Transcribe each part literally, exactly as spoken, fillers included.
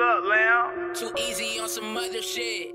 Pull up, lamb. Too easy on some other shit.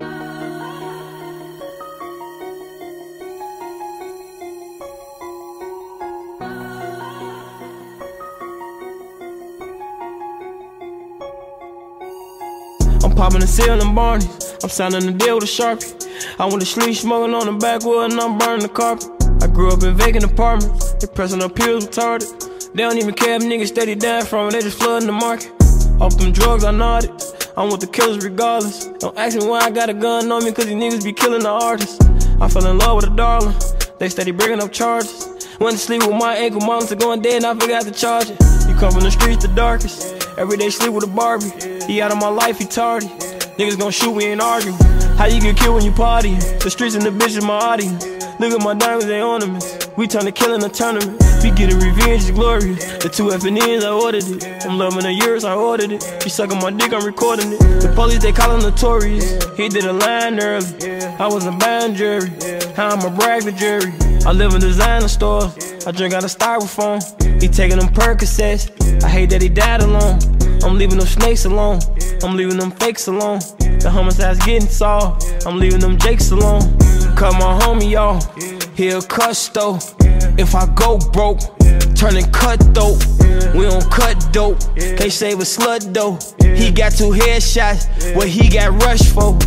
I'm popping a seal in Barneys. I'm signing a deal with a Sharpie. I went to sleep smoking on the backwood and I'm burning the carpet. I grew up in vacant apartments. They pressing up pills retarded. They don't even care if niggas steady dying from it. They just flooding the market. Off them drugs, I nodded. I'm with the killers regardless. Don't ask me why I got a gun on me, cause these niggas be killing the artists. I fell in love with a darling. They steady bringing up charges. Went to sleep with my ankle monitor going dead and I forgot to charge it. You come from the streets the darkest. Every day sleep with a Barbie. He out of my life, he tardy. Niggas gon' shoot, we ain't arguing. How you get killed when you party? The streets and the bitches my audience. Look at my diamonds, they ornaments. We turn to killing a tournament. We getting revenge, it's glorious. The two F and N's, I ordered it. I'm loving the Urus, I ordered it. She sucking my dick, I'm recording it. The police, they call him notorious. He did a line early. I was a bond jury. How I'm a brag the jury. I live in designer stores. I drink out of Styrofoam. He taking them Percocets. I hate that he died alone. I'm leaving them snakes alone. I'm leaving them fakes alone. The homicide's getting solved. I'm leaving them jakes alone. Cut my homie off. He'll cuss though. If I go broke, turning cutthroat. We don't cut dope. Can't save a slut though. He got two headshots. What he got rushed for?